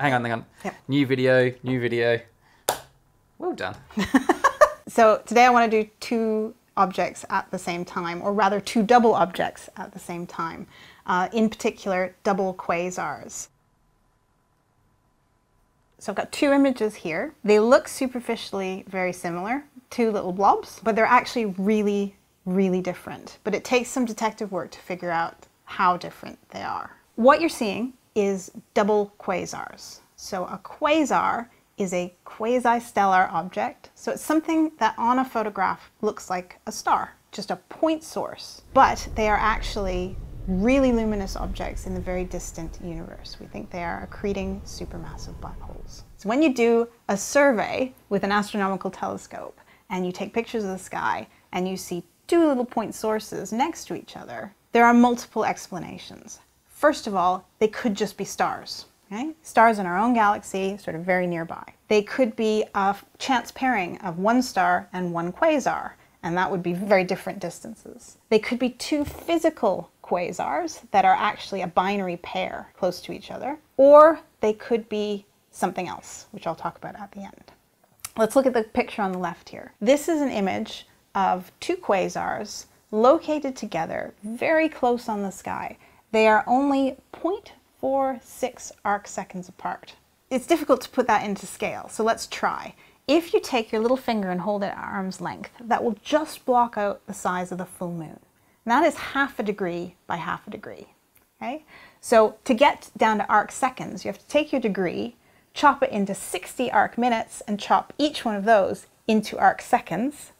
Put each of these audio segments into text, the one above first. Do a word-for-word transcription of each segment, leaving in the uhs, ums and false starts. Hang on, hang on. Yep. New video, new video. Well done. So today I want to do two objects at the same time, or rather two double objects at the same time. Uh, in particular, double quasars. So I've got two images here. They look superficially very similar, two little blobs, but they're actually really, really different. But it takes some detective work to figure out how different they are. What you're seeing is double quasars. So a quasar is a quasistellar object. So it's something that on a photograph looks like a star, just a point source, but they are actually really luminous objects in the very distant universe. We think they are accreting supermassive black holes. So when you do a survey with an astronomical telescope and you take pictures of the sky and you see two little point sources next to each other, there are multiple explanations. First of all, they could just be stars. Okay? Stars in our own galaxy, sort of very nearby. They could be a chance pairing of one star and one quasar, and that would be very different distances. They could be two physical quasars that are actually a binary pair close to each other, or they could be something else, which I'll talk about at the end. Let's look at the picture on the left here. This is an image of two quasars located together, very close on the sky. They are only zero point four six arc seconds apart. It's difficult to put that into scale, so let's try. If you take your little finger and hold it at arm's length, that will just block out the size of the full moon. And that is half a degree by half a degree, okay? So to get down to arc seconds, you have to take your degree, chop it into sixty arc minutes, and chop each one of those into arc seconds.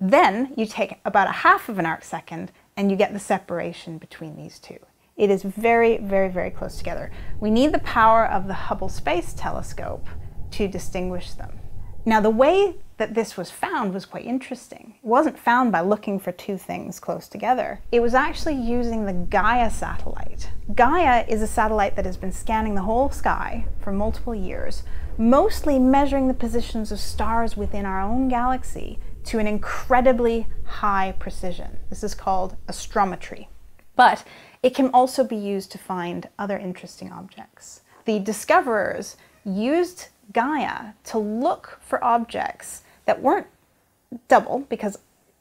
Then you take about a half of an arc second, and you get the separation between these two. It is very, very, very close together. We need the power of the Hubble Space Telescope to distinguish them. Now, the way that this was found was quite interesting. It wasn't found by looking for two things close together. It was actually using the Gaia satellite. Gaia is a satellite that has been scanning the whole sky for multiple years, mostly measuring the positions of stars within our own galaxy to an incredibly high precision. This is called astrometry. But it can also be used to find other interesting objects. The discoverers used Gaia to look for objects that weren't double, because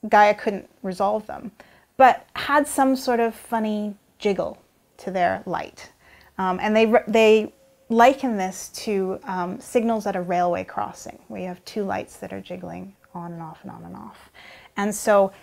Gaia couldn't resolve them, but had some sort of funny jiggle to their light. Um, and they, they liken this to um, signals at a railway crossing, where you have two lights that are jiggling on and off and on and off. And so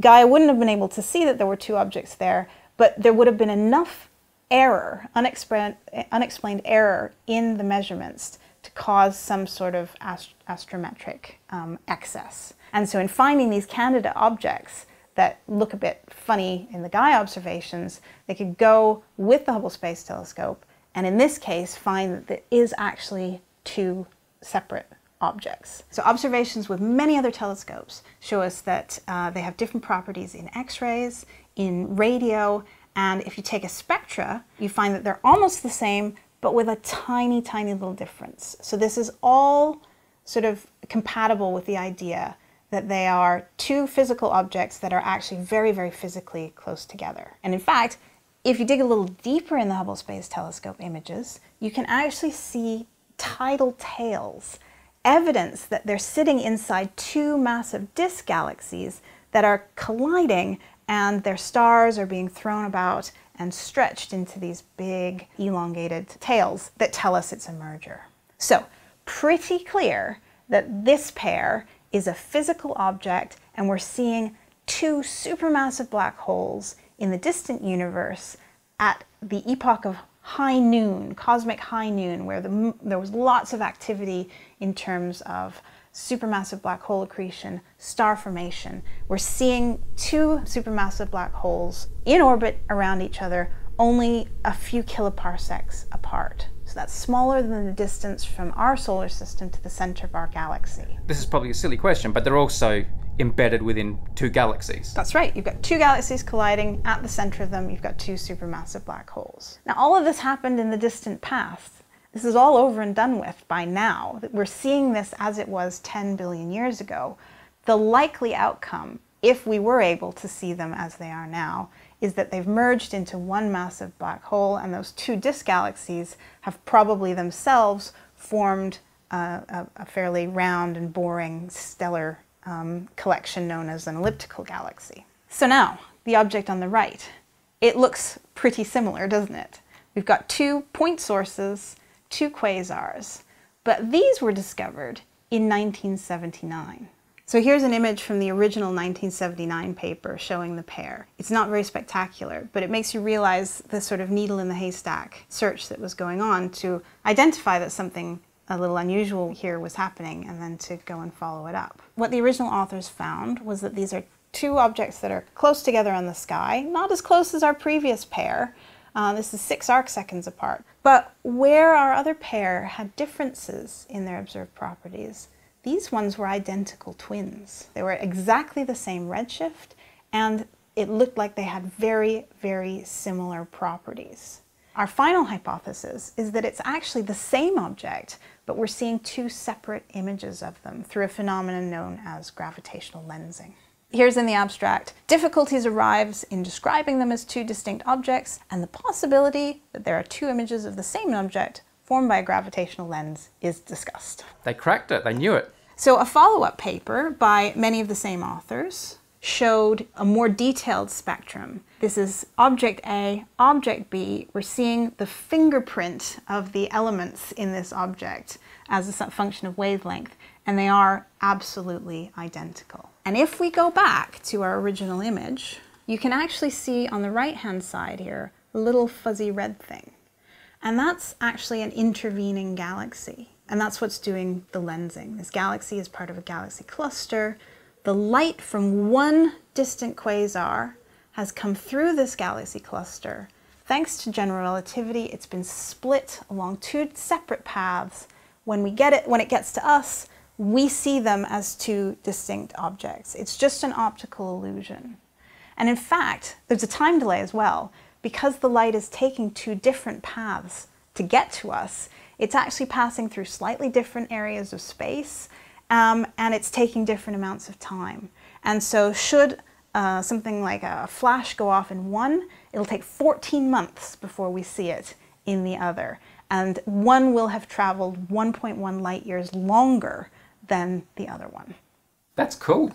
Gaia wouldn't have been able to see that there were two objects there, but there would have been enough error, unexplained, unexplained error in the measurements to cause some sort of ast astrometric um, excess. And so in finding these candidate objects that look a bit funny in the Gaia observations, they could go with the Hubble Space Telescope and in this case find that there is actually two separate objects. So observations with many other telescopes show us that uh, they have different properties in X-rays, in radio, and if you take a spectra, you find that they're almost the same, but with a tiny, tiny little difference. So this is all sort of compatible with the idea that they are two physical objects that are actually very, very physically close together. And in fact, if you dig a little deeper in the Hubble Space Telescope images, you can actually see tidal tails, evidence that they're sitting inside two massive disk galaxies that are colliding and their stars are being thrown about and stretched into these big elongated tails that tell us it's a merger. So pretty clear that this pair is a physical object and we're seeing two supermassive black holes in the distant universe at the epoch of high noon, cosmic high noon, where the, there was lots of activity in terms of supermassive black hole accretion, star formation. We're seeing two supermassive black holes in orbit around each other, only a few kiloparsecs apart. So that's smaller than the distance from our solar system to the center of our galaxy. This is probably a silly question, but they're also embedded within two galaxies. That's right. You've got two galaxies colliding. At the center of them, you've got two supermassive black holes. Now, all of this happened in the distant past. This is all over and done with by now. We're seeing this as it was ten billion years ago. The likely outcome, if we were able to see them as they are now, is that they've merged into one massive black hole, and those two disk galaxies have probably themselves formed uh, a, a fairly round and boring stellar um, collection known as an elliptical galaxy. So now, the object on the right, it looks pretty similar, doesn't it? We've got two point sources, two quasars, but these were discovered in nineteen seventy-nine. So here's an image from the original nineteen seventy-nine paper showing the pair. It's not very spectacular, but it makes you realize the sort of needle in the haystack search that was going on to identify that something a little unusual here was happening, and then to go and follow it up. What the original authors found was that these are two objects that are close together on the sky, not as close as our previous pair. Uh, this is six arc seconds apart. But where our other pair had differences in their observed properties, these ones were identical twins. They were exactly the same redshift, and it looked like they had very, very similar properties. Our final hypothesis is that it's actually the same object, but we're seeing two separate images of them through a phenomenon known as gravitational lensing. Here's in the abstract. Difficulties arise in describing them as two distinct objects, and the possibility that there are two images of the same object formed by a gravitational lens is discussed. They cracked it, they knew it. So a follow-up paper by many of the same authors showed a more detailed spectrum. This is object A, object B. We're seeing the fingerprint of the elements in this object as a function of wavelength, and they are absolutely identical. And if we go back to our original image, you can actually see on the right-hand side here a little fuzzy red thing. And that's actually an intervening galaxy. And that's what's doing the lensing. This galaxy is part of a galaxy cluster. The light from one distant quasar has come through this galaxy cluster. Thanks to general relativity, it's been split along two separate paths. When we get it, when it gets to us, we see them as two distinct objects. It's just an optical illusion. And in fact, there's a time delay as well. Because the light is taking two different paths to get to us, it's actually passing through slightly different areas of space, um, and it's taking different amounts of time. And so should uh, something like a flash go off in one, it'll take fourteen months before we see it in the other. And one will have traveled one point one light years longer than the other one. That's cool.